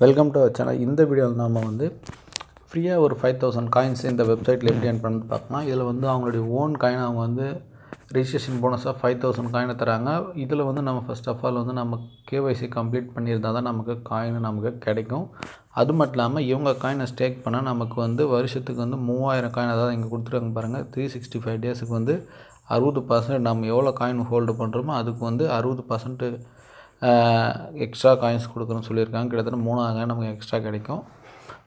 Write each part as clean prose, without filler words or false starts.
Welcome to our channel. In this video, we will free over 5000 coins in the website. We will own coin registration bonus of 5000 coin. First of all, we will KYC complete coin. That's why we will coin stake. We will stake 3000 coin. 365 days. We will hold 60% extra coins கொடுக்கணும் சொல்லிருக்காங்க கிட்டத்தட்ட 3000 நமக்கு extra கிடைக்கும்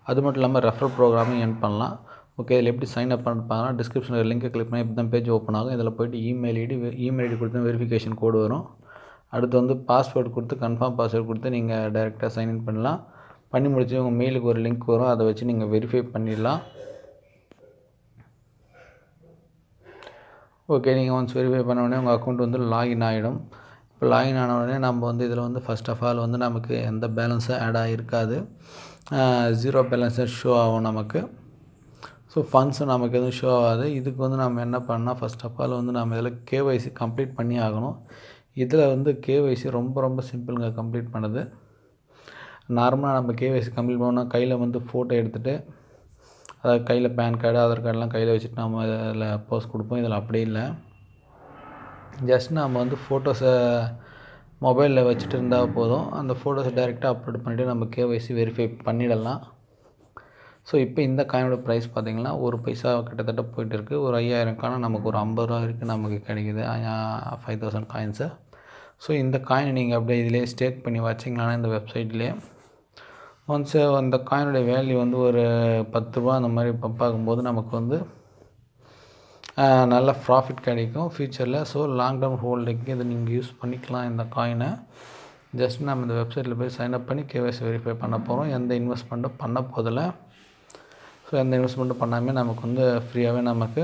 அதுமட்டும் இல்லாம refer programming end பண்ணலாம் okay இதுல எப்படி சைன் அப் பண்ணனும் பாத்தீங்கன்னா டிஸ்கிரிப்ஷன்ல லிங்க் கிளிக் பண்ணா இப்பதான் பேஜ் ஓபன் ஆகும் இதல போய் ஈமெயில் ஐடி கொடுத்து வெரிஃபிகேஷன் கோட் வரும் அடுத்து வந்து பாஸ்வேர்ட் கொடுத்து கன்ஃபார்ம் பாஸ்வேர்ட் கொடுத்து நீங்க டைரக்டா சைன் இன் பண்ணலாம் பண்ணி முடிச்சு உங்க மெயிலுக்கு ஒரு லிங்க் வரும் அத வச்சு நீங்க வெரிஃபை பண்ணிடலாம் ஓகே நீங்க once வெரிஃபை பண்ண உடனே உங்க அக்கவுண்ட் வந்து லாகின் ஆயிடும் லாகின் ஆன உடனே நம்ம வந்து இதல வந்து ஃபர்ஸ்ட் ஆஃப் ஆல் வந்து நமக்கு எந்த பேலன்ஸ் ஆட் ஆயிருக்காது ஜீரோ பேலன்ஸ் ஷோ ஆகும் நமக்கு சோ ஃபண்ட்ஸ் நமக்கு எதுவும் ஷோ ஆகாது இதுக்கு வந்து நாம என்ன பண்ணா ஃபர்ஸ்ட் ஆஃப் ஆல் வந்து நாம இதல KYC கம்ப்ளீட் பண்ணி ஆகணும் இதல வந்து KYC ரொம்ப சிம்பிள்ங்க கம்ப்ளீட் பண்ணது நார்மலா நம்ம KYC கம்ப்ளீட் பண்ணா கையில வந்து போட்டோ எடுத்துட்டு அத கையில பான் கார்டு ஆதார் கார்டு எல்லாம் கையில வச்சிட்டு நாம இதல போஸ்ட் கொடுப்போம் இதல அப்படியே இல்ல Just நாம வந்து photos மொபைல்ல வச்சிட்டு இருந்தா போதும் அந்த photos डायरेक्टली அப்லோட் பண்ணிட்டு நம்ம KYC வெரிஃபை பண்ணிடலாம் சோ இப்போ இந்த காயினோட பிரைஸ் பாத்தீங்கன்னா 1 பைசா கிட்டத்தட்ட போயிட்டு இருக்கு ஒரு 5000 கான நமக்கு ஒரு 50 ரூபாய் இருக்கு நமக்கு கிடைக்குது 5000 காயின்ஸ் சோ இந்த காயின் நீங்க அப்படியே இதிலே ஸ்டேக் பண்ணி வச்சீங்கனா இந்த வெப்சைட்லயே once அந்த காயினோட வேல்யூ வந்து ஒரு 10 ரூபாய் அந்த மாதிரி பம்ப் ஆகும்போது நமக்கு வந்து நல்ல profit கிடைக்கும் ஃபியூச்சர்ல சோ லாங் டர்ம் ஹோல்டிங் இத நீங்க யூஸ் பண்ணிக்கலாம் இந்த காயினை just நாம இந்த வெப்சைட்ல போய் சைன் அப் பண்ணி KYC வெரிஃபை பண்ண போறோம் எந்த இன்வெஸ்ட்மென்ட்டும் பண்ண போதல சோ அந்த இன்வெஸ்ட்மென்ட் பண்ணாம நமக்கு வந்து ஃப்ரீயாவே நமக்கு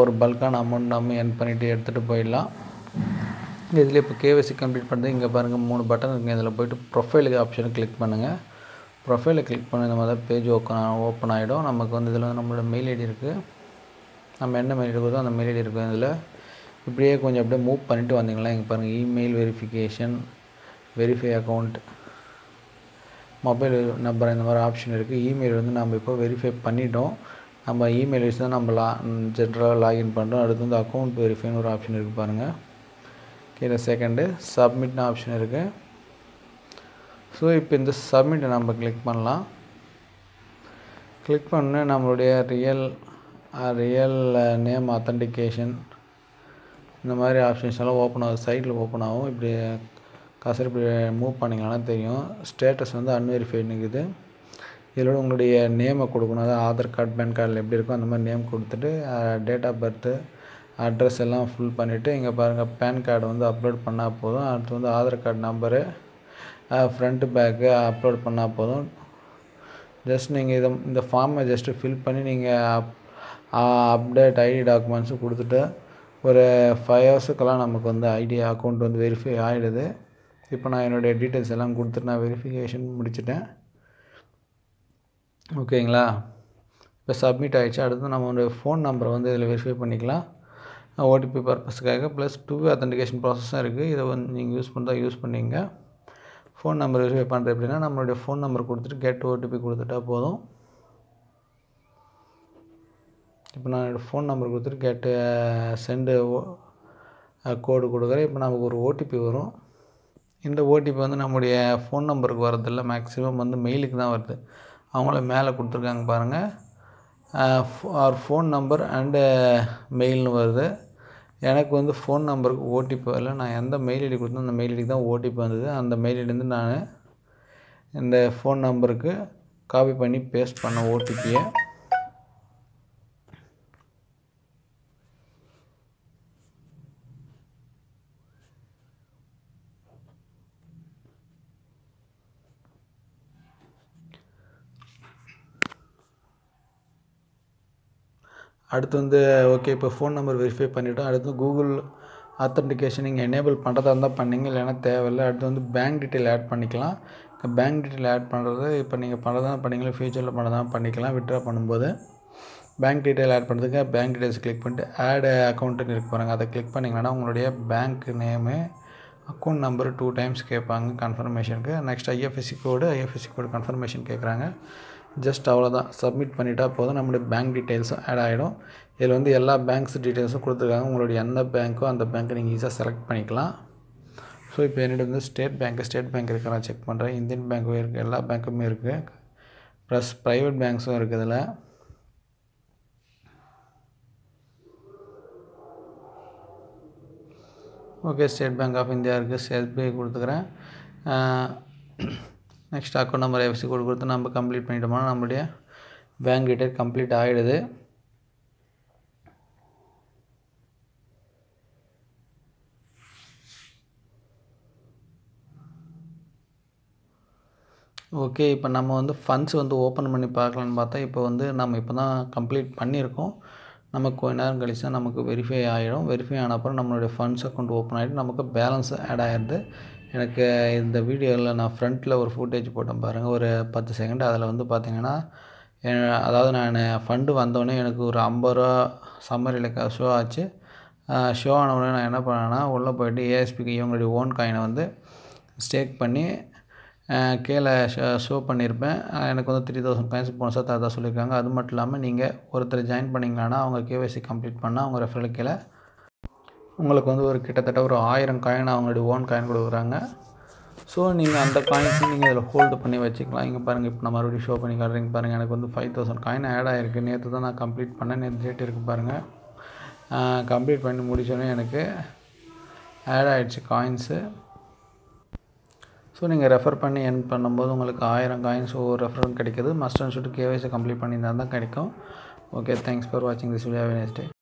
ஒரு பல்கான அமௌண்ட் நாம earn பண்ணிட்டு எடுத்துட்டு போயிடலாம் இதுல இப்ப KYC கம்ப்ளீட் பண்ணது இங்க பாருங்க மூணு பட்டன் இருக்கு இதல போய் profile ஆப்ஷன் கிளிக் பண்ணுங்க profile கிளிக் பண்ண நம்ம பேஜ் ஓபன் ஆயிடும் நமக்கு வந்து இதல நம்மளோட மெயில் ஐடி இருக்கு நம்ம என்ன மெயில் இருக்குதோ அந்த மெயில் ஐடி இருக்கு அதுல இப்படியே கொஞ்சம் அப்படியே மூவ் பண்ணிட்டு வந்தீங்களா இங்க பாருங்க email verification verify account mobile number இந்த மாதிரி ஆப்ஷன் இருக்கு ஈமெயில் வந்து நாம இப்போ வெரிஃபை பண்ணிட்டோம் நம்ம ஈமெயில் வச்சு தான் நம்ம ஜெனரலா லாகின் பண்றோம் அடுத்து வந்து அக்கவுண்ட் வெரிஃபைன்னு ஒரு ஆப்ஷன் இருக்கு பாருங்க கீழ செகண்ட் சப்மிட்ன ஆப்ஷன் இருக்கு சோ இப்போ இந்த சப்மிட் நம்ம கிளிக் பண்ணலாம் கிளிக் பண்ணா நம்மளுடைய real name authentication இந்த மாதிரி ஆப்ஷன்ஸ் எல்லாம் ஓபன் ஆகும் சைடுல ஓபன் ஆகும் இப்படி கர்சர் இப்படி மூவ் பண்ணீங்கனா தெரியும் ஸ்டேட்டஸ் வந்து unverified ங்குது இதோட உங்களுடைய நேமை கொடுக்கணும் அது ஆதார் கார்டு பான் கார்டுல எப்படி இருக்கோ அந்த மாதிரி நேம் கொடுத்துட்டு டேட் ஆப் பர்த் அட்ரஸ் எல்லாம் ஃபில் பண்ணிட்டு இங்க பாருங்க பான் கார்டு வந்து அப்லோட் பண்ணா போதும் அடுத்து வந்து Aadhaar card number front back upload பண்ணா போதும் just நீங்க இந்த ஃபார்மை just fill பண்ணி நீங்க update id documents கொடுத்துட்டு ஒரு 5 hours-க்குள்ள நமக்கு வந்து id account வந்து வெரிஃபை ஆயிடுது இப்போ நான் என்னோட details எல்லாம் கொடுத்து நான் வெரிஃபிகேஷன் முடிச்சிட்டேன் ஓகேங்களா இப்போ சப்மிட் ஆயிடுச்சு அடுத்து நம்மளோட phone number வந்து இதல வெரிஃபை பண்ணிக்கலாம் OTP purpose-க்காக +2 authentication process இருக்கு இத வந்து நீங்க யூஸ் பண்ணா யூஸ் பண்ணீங்க phone number வெரிஃபை பண்றது அப்படினா நம்மளோட phone number கொடுத்துட்டு get OTP கொடுத்துட்டா போதும் இப்போ நான் ஃபோன் நம்பர் கொடுத்து கேட் செண்ட் கோட் கொடுக்கறேன் இப்போ நமக்கு ஒரு OTP வரும் இந்த OTP வந்து நம்மளுடைய ஃபோன் நம்பருக்கு வரது இல்ல maximum வந்து மெயிலுக்கு தான் வருது அவங்களே மேலே கொடுத்திருக்காங்க பாருங்க our phone number and mail னு வருது எனக்கு வந்து ஃபோன் நம்பருக்கு OTP வரல நான் எந்த மெயில் ஐடி கொடுத்தனோ அந்த மெயில் ஐடிக்கு தான் OTP வந்தது அந்த மெயில் ஐடில இருந்து நான் இந்த ஃபோன் நம்பருக்கு காப்பி பண்ணி பேஸ்ட் பண்ண OTP-யை அடுத்து வந்து ஓகே இப்போ phone number வெரிஃபை பண்ணிட்டோம் அடுத்து Google authentication நீங்க enable பண்றதா இருந்தா பண்ணீங்க இல்லனா தேவையில்லை அடுத்து வந்து bank detail add பண்ணிக்கலாம் பேங்க் டீட்டெயில் ஆட் பண்ணுறது இப்போ நீங்கள் பண்ணதான் பண்ணிக்கலாம், ஃப்யூச்சரில் பண்ணதான் பண்ணிக்கலாம். விட்ரா பண்ணும்போது பேங்க் டீட்டெயில் ஆட் பண்ணுறதுக்கு பேங்க் டீட்டெயில்ஸ் கிளிக் பண்ணிட்டு ஆட் அக்கௌண்ட்டுன்னு இருக்க போகிறாங்க. அதை கிளிக் பண்ணிங்கன்னா உங்களுடைய bank name account number 2 times கேட்பாங்க கன்ஃபர்மேஷனுக்கு. நெக்ஸ்ட் ஐஎஃப்எஸ்சி கோடு கன்ஃபர்மேஷன் கேட்குறாங்க. ஜஸ்ட் அவ்வளோதான், சப்மிட் பண்ணிட்டா போதும். நம்மளுடைய பேங்க் டீட்டெயில்ஸும் ஆட் ஆகிடும். இதில் வந்து எல்லா பேங்க்ஸ் டீட்டெயில்ஸும் கொடுத்துருக்காங்க. உங்களுடைய எந்த பேங்க்கோ அந்த பேங்க்கை நீங்கள் ஈஸியாக செலக்ட் பண்ணிக்கலாம். ஸோ இப்போ என்னிடம் வந்து ஸ்டேட் பேங்க் இருக்கிற நான் செக் பண்ணுறேன். இந்தியன் பேங்க்கும் இருக்குது, எல்லா பேங்க்குமே இருக்குது, ப்ளஸ் ப்ரைவேட் பேங்க்ஸும் இருக்குது. இதில் okay State Bank of India இருக்குது, எஸ்பிஐ கொடுத்துக்கிறேன். Next account number IFSC code கொடுத்து நம்ம கம்ப்ளீட் பண்ணிட்டோம்னா நம்மளுடைய பேங்க் டீட்டெயில் கம்ப்ளீட் ஆகிடுது. ஓகே, இப்போ நம்ம வந்து ஃபண்ட்ஸ் வந்து ஓப்பன் பண்ணி பார்க்கலான்னு பார்த்தா இப்போ வந்து நம்ம இப்போ தான் கம்ப்ளீட் பண்ணியிருக்கோம். நமக்கு கொஞ்ச நேரம் கழிச்சு தான் நமக்கு வெரிஃபை ஆகிடும். வெரிஃபை ஆன அப்புறம் நம்மளுடைய ஃபண்ட்ஸ் அக்கௌண்ட் ஓப்பன் ஆகிட்டு நமக்கு பேலன்ஸ் ஆட் ஆகிடுது. எனக்கு இந்த வீடியோவில் நான் ஃப்ரண்ட்டில் ஒரு ஃபுட்டேஜ் போட்டேன் பாருங்கள், ஒரு 10 செகண்ட். அதில் வந்து பார்த்திங்கன்னா அதாவது நான் ஃபண்டு வந்தோடனே எனக்கு ஒரு 50 ரூபா சம்மரியில் ஷோ ஆச்சு. ஷோ ஆனவுடனே நான் என்ன பண்ணேன்னா உள்ளே போய்ட்டு ஏஎஸ்பிக்கு இவங்களுடைய ஓன் காயினை வந்து ஸ்டேக் பண்ணி கீழே ஷோ பண்ணியிருப்பேன். எனக்கு வந்து 3000 coins போனஸாக தான் சொல்லியிருக்காங்க. அது மட்டும் இல்லாமல் நீங்கள் ஒருத்தர் ஜாயின் பண்ணிங்களான்னா அவங்க கேஒய்சி கம்ப்ளீட் பண்ணால் அவங்க ரெஃபரல் கீழே உங்களுக்கு வந்து ஒரு கிட்டத்தட்ட ஒரு 1000 coin அவங்களுடைய ஓன் காயின் கொடுக்குறாங்க. ஸோ நீங்கள் அந்த காயின்ஸும் நீங்கள் இதில் ஹோல்டு பண்ணி வச்சுக்கலாம். இங்கே பாருங்கள், இப்போ நான் மறுபடியும் ஷோ பண்ணி காட்டுறீங்க பாருங்கள். எனக்கு வந்து 5000 coin ஆட் ஆகிருக்கு. நேற்று தான் நான் கம்ப்ளீட் பண்ணேன். நேற்று டேட் இருக்குது பாருங்கள். கம்ப்ளீட் பண்ணி முடிச்சோன்னே எனக்கு ஆட் ஆகிடுச்சு காயின்ஸு. ஸோ நீங்கள் ரெஃபர் பண்ணி என் பண்ணும்போது உங்களுக்கு 1000 coins ஒரு ரெஃபரும் கிடைக்கிது. Must and should KYC complete பண்ணியிருந்தால் தான் கிடைக்கும். ஓகே, தேங்க்ஸ் ஃபார் வாட்சிங் this video. Have a nice day.